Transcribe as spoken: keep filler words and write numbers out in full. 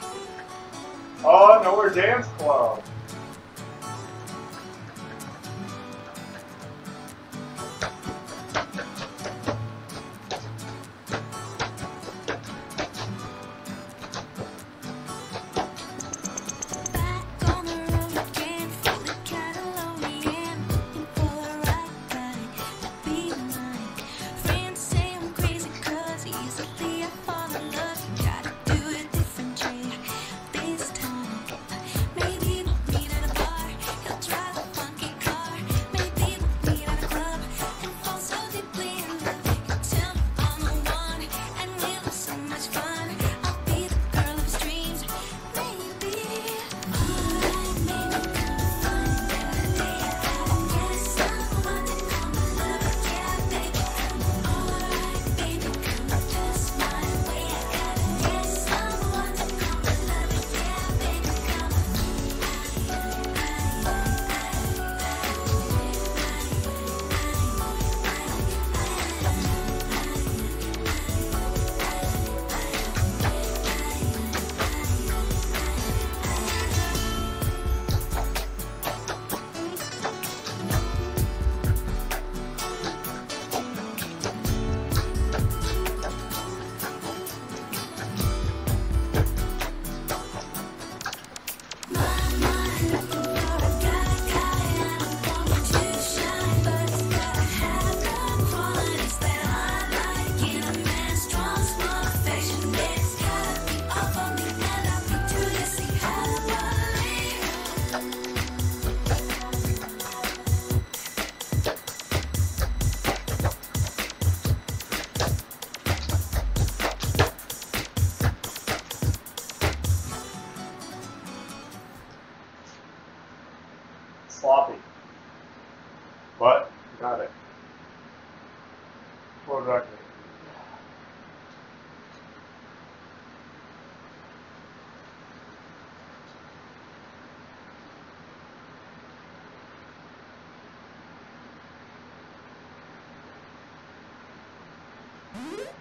Oh, nowhere dance club. Sloppy, but got it. World record. Mm-hmm.